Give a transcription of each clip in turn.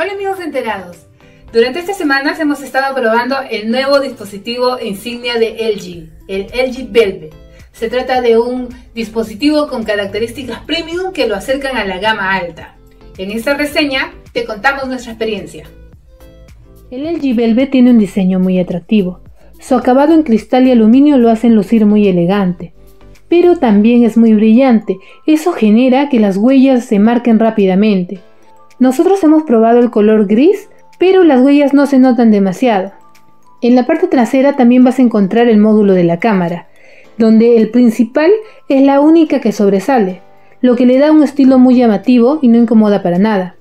Hola amigos enterados, durante estas semanas hemos estado probando el nuevo dispositivo insignia de LG, el LG Velvet. Se trata de un dispositivo con características premium que lo acercan a la gama alta. En esta reseña te contamos nuestra experiencia. El LG Velvet tiene un diseño muy atractivo. Su acabado en cristal y aluminio lo hacen lucir muy elegante, pero también es muy brillante. Eso genera que las huellas se marquen rápidamente. Nosotros hemos probado el color gris, pero las huellas no se notan demasiado. En la parte trasera también vas a encontrar el módulo de la cámara, donde el principal es la única que sobresale, lo que le da un estilo muy llamativo y no incomoda para nada.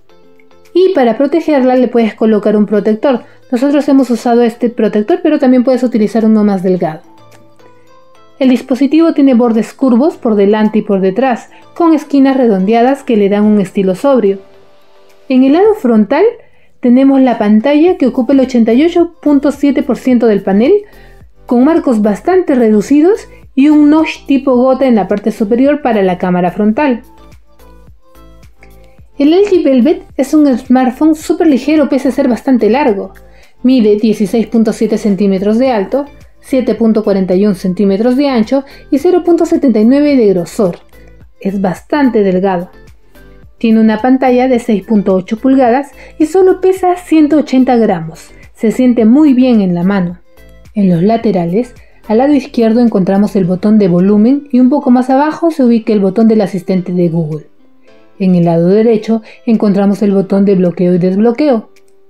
Y para protegerla le puedes colocar un protector. Nosotros hemos usado este protector, pero también puedes utilizar uno más delgado. El dispositivo tiene bordes curvos por delante y por detrás, con esquinas redondeadas que le dan un estilo sobrio. En el lado frontal tenemos la pantalla que ocupa el 88.7% del panel, con marcos bastante reducidos y un notch tipo gota en la parte superior para la cámara frontal. El LG Velvet es un smartphone súper ligero pese a ser bastante largo. Mide 16.7 centímetros de alto, 7.41 centímetros de ancho y 0.79 de grosor. Es bastante delgado. Tiene una pantalla de 6.8 pulgadas y solo pesa 180 gramos. Se siente muy bien en la mano. En los laterales, al lado izquierdo encontramos el botón de volumen y un poco más abajo se ubica el botón del asistente de Google. En el lado derecho encontramos el botón de bloqueo y desbloqueo.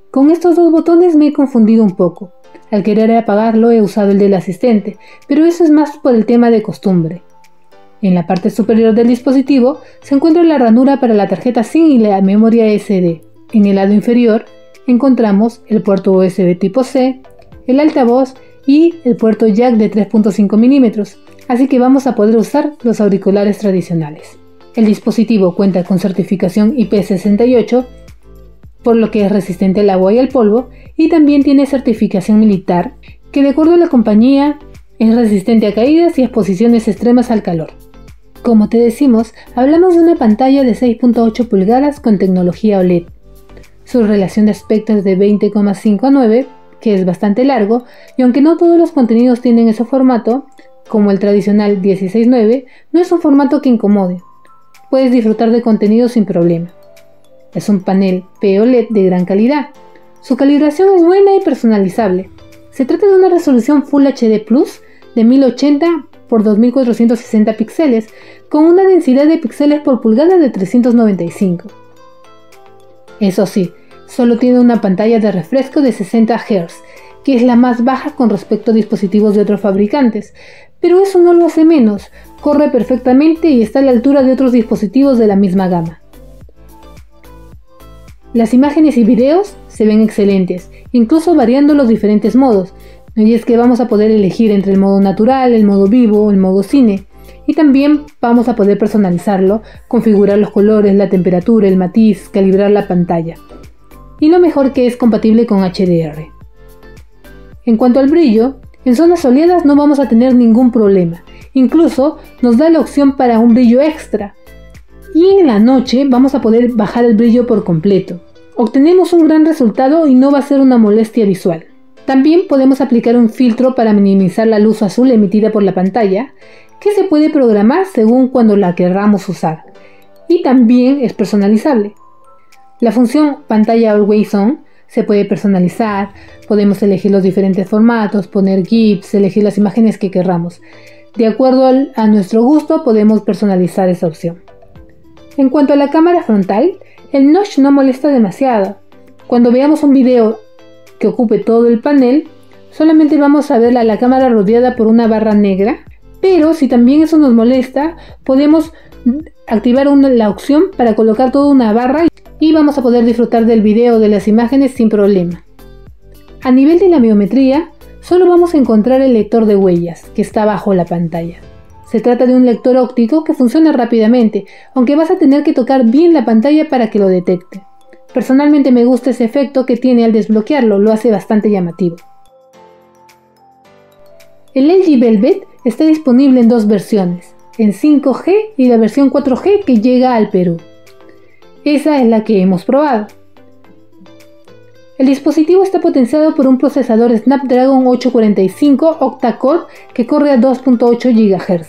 Con estos dos botones me he confundido un poco. Al querer apagarlo he usado el del asistente, pero eso es más por el tema de costumbre. En la parte superior del dispositivo se encuentra la ranura para la tarjeta SIM y la memoria SD. En el lado inferior encontramos el puerto USB tipo C, el altavoz y el puerto jack de 3.5 milímetros, así que vamos a poder usar los auriculares tradicionales. El dispositivo cuenta con certificación IP68, por lo que es resistente al agua y al polvo, y también tiene certificación militar, que de acuerdo a la compañía es resistente a caídas y exposiciones extremas al calor. Como te decimos, hablamos de una pantalla de 6.8 pulgadas con tecnología OLED. Su relación de aspecto es de 20,5:9, que es bastante largo, y aunque no todos los contenidos tienen ese formato, como el tradicional 16:9, no es un formato que incomode. Puedes disfrutar de contenido sin problema. Es un panel POLED de gran calidad. Su calibración es buena y personalizable. Se trata de una resolución Full HD Plus de 1080 x 2460 píxeles, con una densidad de píxeles por pulgada de 395. Eso sí, solo tiene una pantalla de refresco de 60 Hz, que es la más baja con respecto a dispositivos de otros fabricantes, pero eso no lo hace menos, corre perfectamente y está a la altura de otros dispositivos de la misma gama. Las imágenes y videos se ven excelentes, incluso variando los diferentes modos, y es que vamos a poder elegir entre el modo natural, el modo vivo, el modo cine, y también vamos a poder personalizarlo, configurar los colores, la temperatura, el matiz, calibrar la pantalla. Y lo mejor que es compatible con HDR. En cuanto al brillo, en zonas soleadas no vamos a tener ningún problema, incluso nos da la opción para un brillo extra. Y en la noche vamos a poder bajar el brillo por completo. Obtenemos un gran resultado y no va a ser una molestia visual. También podemos aplicar un filtro para minimizar la luz azul emitida por la pantalla, que se puede programar según cuando la querramos usar. Y también es personalizable. La función pantalla Always On se puede personalizar, podemos elegir los diferentes formatos, poner GIFs, elegir las imágenes que querramos. De acuerdo a nuestro gusto podemos personalizar esa opción. En cuanto a la cámara frontal, el notch no molesta demasiado. Cuando veamos un video que ocupe todo el panel, solamente vamos a ver a la cámara rodeada por una barra negra, pero si también eso nos molesta, podemos activar la opción para colocar toda una barra y vamos a poder disfrutar del video, de las imágenes sin problema. A nivel de la biometría, solo vamos a encontrar el lector de huellas, que está bajo la pantalla. Se trata de un lector óptico que funciona rápidamente, aunque vas a tener que tocar bien la pantalla para que lo detecte. Personalmente me gusta ese efecto que tiene al desbloquearlo, lo hace bastante llamativo. El LG Velvet está disponible en dos versiones, en 5G y la versión 4G que llega al Perú. Esa es la que hemos probado. El dispositivo está potenciado por un procesador Snapdragon 845 octa-core que corre a 2.8 GHz.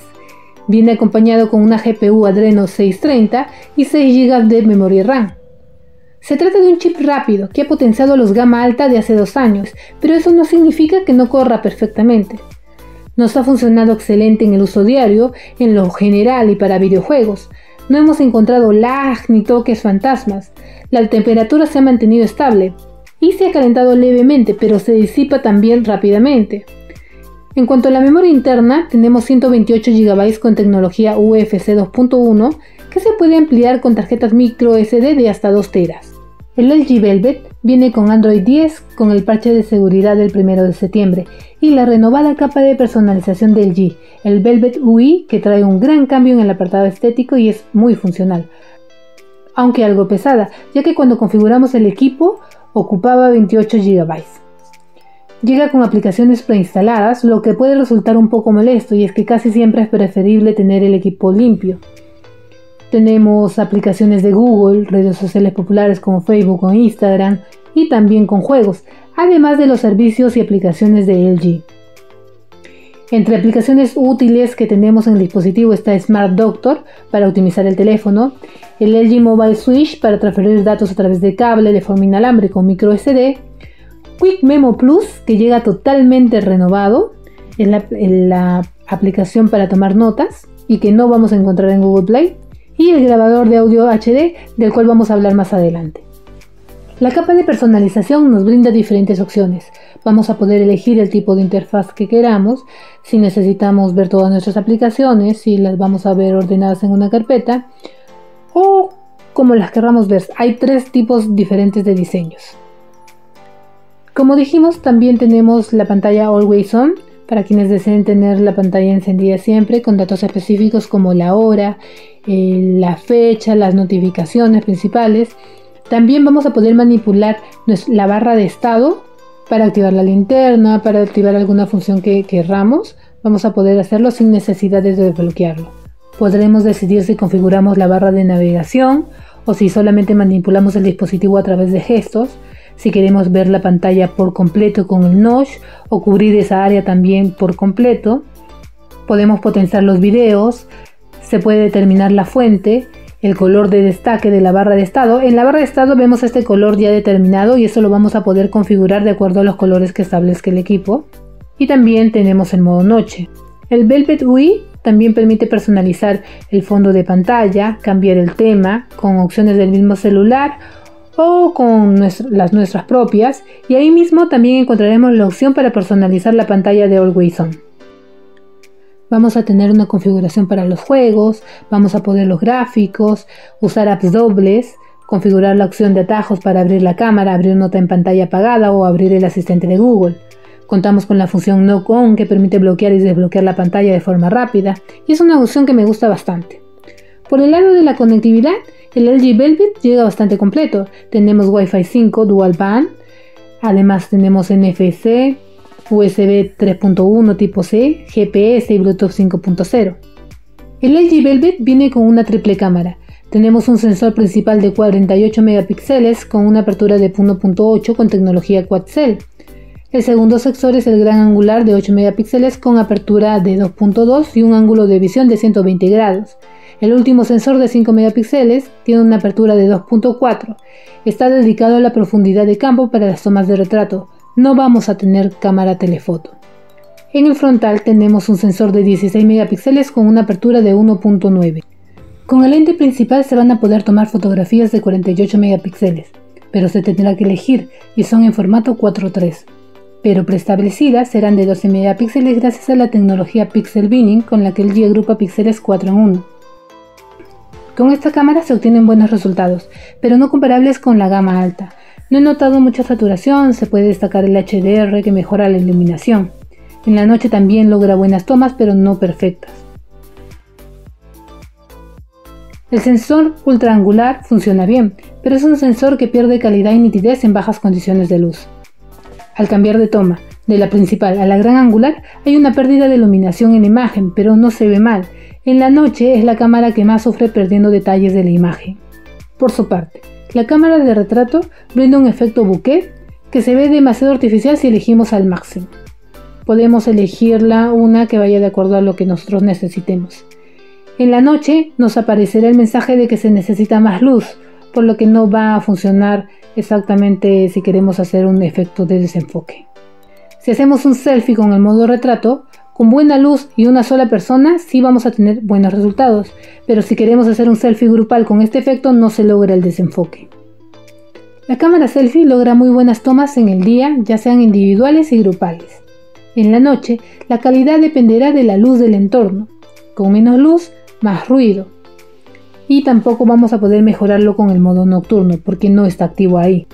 Viene acompañado con una GPU Adreno 630 y 6 GB de memoria RAM. Se trata de un chip rápido que ha potenciado los gama alta de hace 2 años, pero eso no significa que no corra perfectamente. Nos ha funcionado excelente en el uso diario, en lo general y para videojuegos. No hemos encontrado lag ni toques fantasmas. La temperatura se ha mantenido estable y se ha calentado levemente, pero se disipa también rápidamente. En cuanto a la memoria interna, tenemos 128 GB con tecnología UFS 2.1 que se puede ampliar con tarjetas micro SD de hasta 2 TB. El LG Velvet viene con Android 10 con el parche de seguridad del 1 de septiembre y la renovada capa de personalización de LG, el Velvet UI, que trae un gran cambio en el apartado estético y es muy funcional, aunque algo pesada, ya que cuando configuramos el equipo ocupaba 28 GB. Llega con aplicaciones preinstaladas, lo que puede resultar un poco molesto, y es que casi siempre es preferible tener el equipo limpio. Tenemos aplicaciones de Google, redes sociales populares como Facebook o Instagram, y también con juegos, además de los servicios y aplicaciones de LG. Entre aplicaciones útiles que tenemos en el dispositivo está Smart Doctor para optimizar el teléfono, el LG Mobile Switch para transferir datos a través de cable de forma inalámbrica con micro SD, Quick Memo Plus, que llega totalmente renovado, es la aplicación para tomar notas y que no vamos a encontrar en Google Play, y el grabador de audio HD, del cual vamos a hablar más adelante. La capa de personalización nos brinda diferentes opciones. Vamos a poder elegir el tipo de interfaz que queramos, si necesitamos ver todas nuestras aplicaciones, si las vamos a ver ordenadas en una carpeta, o como las querramos ver. Hay 3 tipos diferentes de diseños. Como dijimos, también tenemos la pantalla Always On, para quienes deseen tener la pantalla encendida siempre, con datos específicos como la hora, la fecha, las notificaciones principales. También vamos a poder manipular la barra de estado para activar la linterna, para activar alguna función que querramos. Vamos a poder hacerlo sin necesidad de desbloquearlo. Podremos decidir si configuramos la barra de navegación o si solamente manipulamos el dispositivo a través de gestos, si queremos ver la pantalla por completo con el notch o cubrir esa área también por completo. Podemos potenciar los videos, se puede determinar la fuente, el color de destaque de la barra de estado. En la barra de estado vemos este color ya determinado y eso lo vamos a poder configurar de acuerdo a los colores que establezca el equipo. Y también tenemos el modo noche. El Velvet UI también permite personalizar el fondo de pantalla, cambiar el tema con opciones del mismo celular o con las nuestras propias, y ahí mismo también encontraremos la opción para personalizar la pantalla de Always On. Vamos a tener una configuración para los juegos, vamos a poder los gráficos, usar apps dobles, configurar la opción de atajos para abrir la cámara, abrir nota en pantalla apagada o abrir el asistente de Google. Contamos con la función Knock On que permite bloquear y desbloquear la pantalla de forma rápida, y es una opción que me gusta bastante. Por el lado de la conectividad, el LG Velvet llega bastante completo. Tenemos Wi-Fi 5 Dual Band, además tenemos NFC, USB 3.1 tipo C, GPS y Bluetooth 5.0. El LG Velvet viene con una triple cámara. Tenemos un sensor principal de 48 megapíxeles con una apertura de 1.8 con tecnología Quad Cell. El segundo sensor es el gran angular de 8 megapíxeles con apertura de 2.2 y un ángulo de visión de 120 grados. El último sensor de 5 megapíxeles tiene una apertura de 2.4. Está dedicado a la profundidad de campo para las tomas de retrato. No vamos a tener cámara telefoto. En el frontal tenemos un sensor de 16 megapíxeles con una apertura de 1.9. Con el lente principal se van a poder tomar fotografías de 48 megapíxeles, pero se tendrá que elegir y son en formato 4:3. Pero preestablecidas serán de 12 megapíxeles gracias a la tecnología Pixel Binning con la que LG agrupa píxeles 4 en 1. Con esta cámara se obtienen buenos resultados, pero no comparables con la gama alta. No he notado mucha saturación, se puede destacar el HDR que mejora la iluminación. En la noche también logra buenas tomas, pero no perfectas. El sensor ultraangular funciona bien, pero es un sensor que pierde calidad y nitidez en bajas condiciones de luz. Al cambiar de toma, de la principal a la gran angular, hay una pérdida de iluminación en la imagen, pero no se ve mal. En la noche es la cámara que más sufre perdiendo detalles de la imagen. Por su parte, la cámara de retrato brinda un efecto bokeh que se ve demasiado artificial si elegimos al máximo. Podemos elegirla una que vaya de acuerdo a lo que nosotros necesitemos. En la noche nos aparecerá el mensaje de que se necesita más luz, por lo que no va a funcionar exactamente si queremos hacer un efecto de desenfoque. Si hacemos un selfie con el modo retrato, con buena luz y una sola persona sí vamos a tener buenos resultados, pero si queremos hacer un selfie grupal con este efecto no se logra el desenfoque. La cámara selfie logra muy buenas tomas en el día, ya sean individuales y grupales. En la noche, la calidad dependerá de la luz del entorno. Con menos luz, más ruido, y tampoco vamos a poder mejorarlo con el modo nocturno porque no está activo ahí.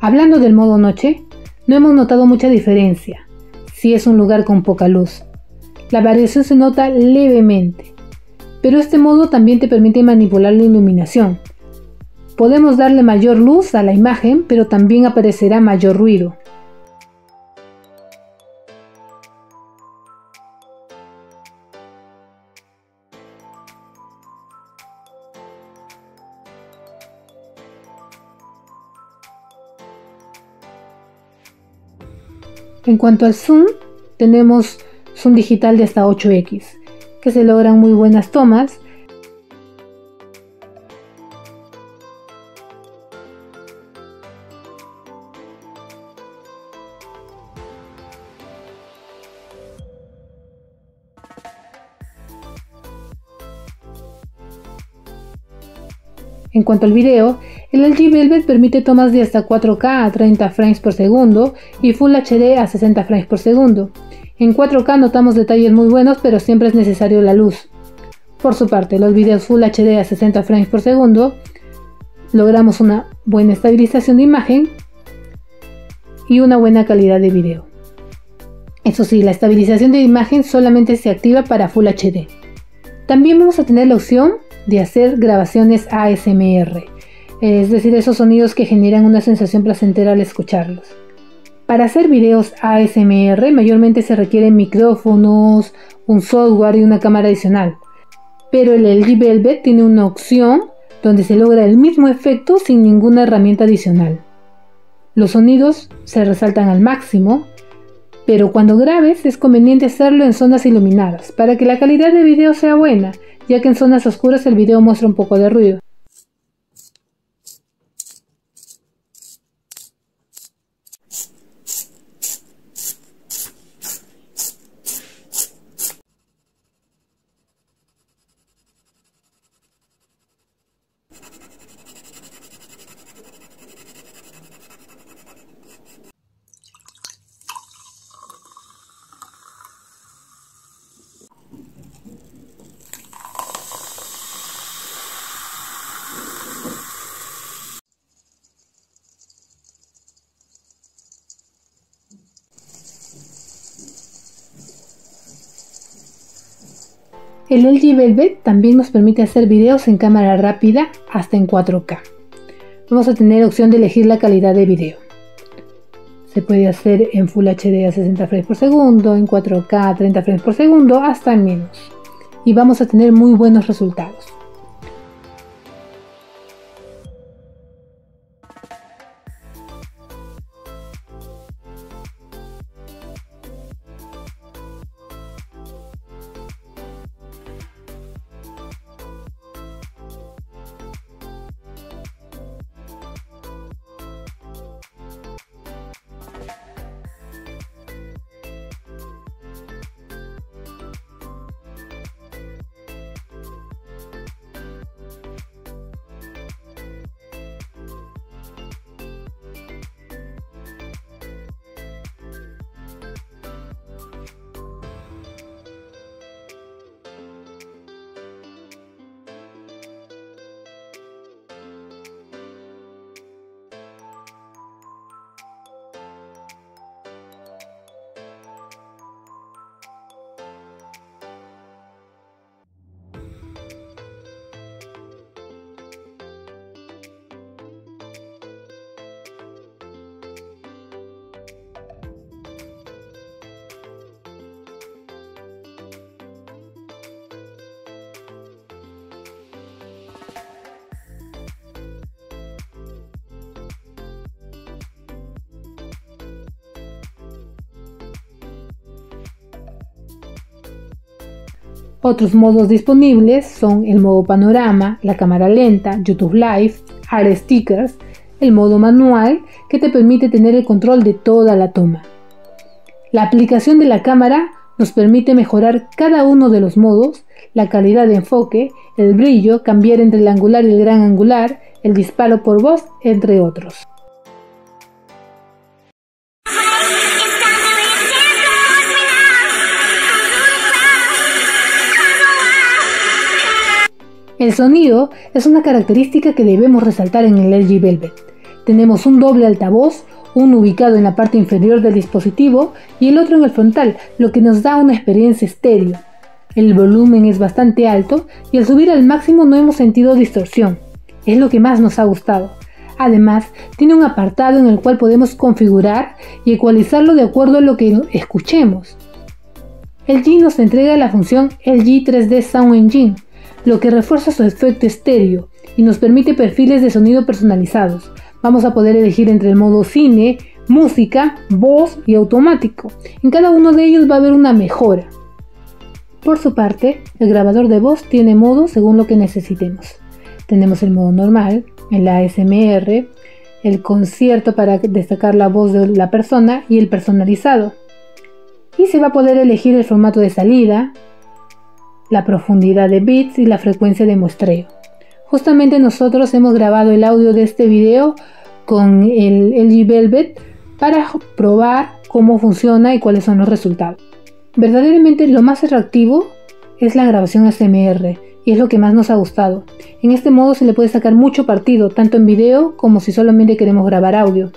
Hablando del modo noche, no hemos notado mucha diferencia si es un lugar con poca luz. La variación se nota levemente, pero este modo también te permite manipular la iluminación. Podemos darle mayor luz a la imagen, pero también aparecerá mayor ruido. En cuanto al zoom, tenemos zoom digital de hasta 8x, que se logran muy buenas tomas. En cuanto al video, el LG Velvet permite tomas de hasta 4K a 30 frames por segundo y Full HD a 60 frames por segundo. En 4K notamos detalles muy buenos, pero siempre es necesario la luz. Por su parte, los videos Full HD a 60 frames por segundo logramos una buena estabilización de imagen y una buena calidad de video. Eso sí, la estabilización de imagen solamente se activa para Full HD. También vamos a tener la opción de hacer grabaciones ASMR, es decir, esos sonidos que generan una sensación placentera al escucharlos. Para hacer videos ASMR mayormente se requieren micrófonos, un software y una cámara adicional, pero el LG Velvet tiene una opción donde se logra el mismo efecto sin ninguna herramienta adicional. Los sonidos se resaltan al máximo, pero cuando grabes es conveniente hacerlo en zonas iluminadas para que la calidad de video sea buena, ya que en zonas oscuras el video muestra un poco de ruido. El LG Velvet también nos permite hacer videos en cámara rápida hasta en 4K. Vamos a tener opción de elegir la calidad de video. Se puede hacer en Full HD a 60 frames por segundo, en 4K a 30 frames por segundo, hasta en menos. Y vamos a tener muy buenos resultados. Otros modos disponibles son el modo panorama, la cámara lenta, YouTube Live, Hard Stickers, el modo manual que te permite tener el control de toda la toma. La aplicación de la cámara nos permite mejorar cada uno de los modos, la calidad de enfoque, el brillo, cambiar entre el angular y el gran angular, el disparo por voz, entre otros. El sonido es una característica que debemos resaltar en el LG Velvet. Tenemos un doble altavoz, uno ubicado en la parte inferior del dispositivo y el otro en el frontal, lo que nos da una experiencia estéreo. El volumen es bastante alto y al subir al máximo no hemos sentido distorsión. Es lo que más nos ha gustado. Además, tiene un apartado en el cual podemos configurar y ecualizarlo de acuerdo a lo que escuchemos. LG nos entrega la función LG 3D Sound Engine, lo que refuerza su efecto estéreo y nos permite perfiles de sonido personalizados. Vamos a poder elegir entre el modo cine, música, voz y automático. En cada uno de ellos va a haber una mejora. Por su parte, el grabador de voz tiene modos según lo que necesitemos. Tenemos el modo normal, el ASMR, el concierto para destacar la voz de la persona y el personalizado. Y se va a poder elegir el formato de salida, la profundidad de bits y la frecuencia de muestreo. Justamente nosotros hemos grabado el audio de este video con el LG Velvet para probar cómo funciona y cuáles son los resultados. Verdaderamente lo más atractivo es la grabación ASMR y es lo que más nos ha gustado. En este modo se le puede sacar mucho partido, tanto en video como si solamente queremos grabar audio.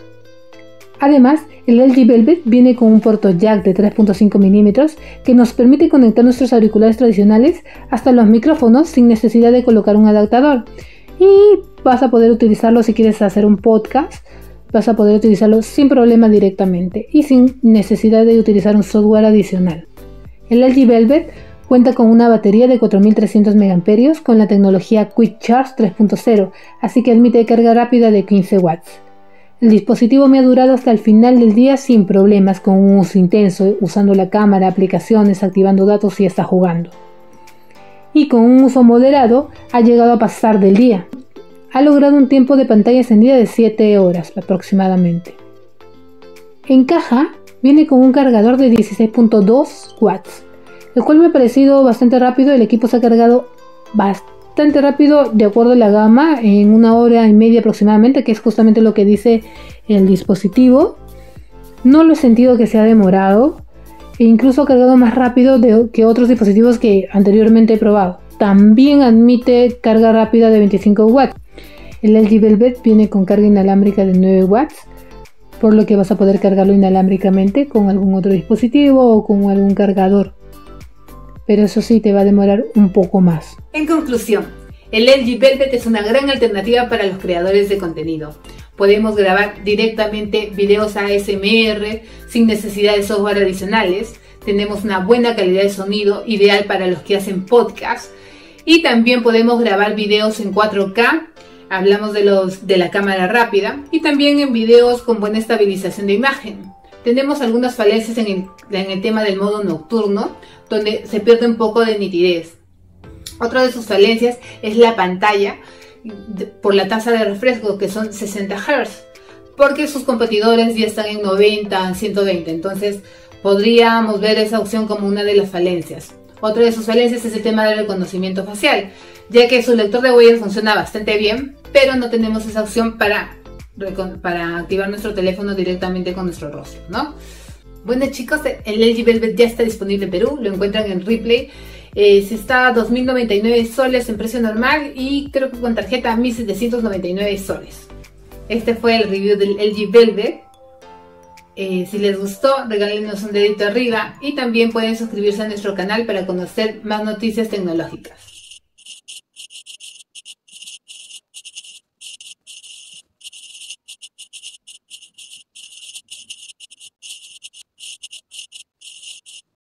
Además, el LG Velvet viene con un puerto jack de 3.5 milímetros que nos permite conectar nuestros auriculares tradicionales hasta los micrófonos sin necesidad de colocar un adaptador. Y vas a poder utilizarlo si quieres hacer un podcast, vas a poder utilizarlo sin problema directamente y sin necesidad de utilizar un software adicional. El LG Velvet cuenta con una batería de 4300 mAh con la tecnología Quick Charge 3.0, así que admite carga rápida de 15 watts. El dispositivo me ha durado hasta el final del día sin problemas, con un uso intenso, usando la cámara, aplicaciones, activando datos y hasta jugando. Y con un uso moderado, ha llegado a pasar del día. Ha logrado un tiempo de pantalla encendida de 7 horas aproximadamente. En caja, viene con un cargador de 16.2 watts, el cual me ha parecido bastante rápido. El equipo se ha cargado bastante rápido de acuerdo a la gama, en 1 hora y media aproximadamente, que es justamente lo que dice el dispositivo. No lo he sentido que se ha demorado, e incluso ha cargado más rápido que otros dispositivos que anteriormente he probado. También admite carga rápida de 25 watts. El LG Velvet viene con carga inalámbrica de 9 watts, por lo que vas a poder cargarlo inalámbricamente con algún otro dispositivo o con algún cargador. Pero eso sí, te va a demorar un poco más. En conclusión, el LG Velvet es una gran alternativa para los creadores de contenido. Podemos grabar directamente videos ASMR sin necesidad de software adicionales. Tenemos una buena calidad de sonido, ideal para los que hacen podcasts. Y también podemos grabar videos en 4K. Hablamos de la cámara rápida. Y también en videos con buena estabilización de imagen. Tenemos algunas falencias en el tema del modo nocturno, donde se pierde un poco de nitidez. Otra de sus falencias es la pantalla por la tasa de refresco, que son 60 Hz, porque sus competidores ya están en 90, 120, entonces podríamos ver esa opción como una de las falencias. Otra de sus falencias es el tema del reconocimiento facial, ya que su lector de huellas funciona bastante bien, pero no tenemos esa opción para activar nuestro teléfono directamente con nuestro rostro, ¿no? Bueno chicos, el LG Velvet ya está disponible en Perú, lo encuentran en Ripley. Se está a 2.099 soles en precio normal y creo que con tarjeta 1.799 soles. Este fue el review del LG Velvet. Si les gustó, regálenos un dedito arriba y también pueden suscribirse a nuestro canal para conocer más noticias tecnológicas.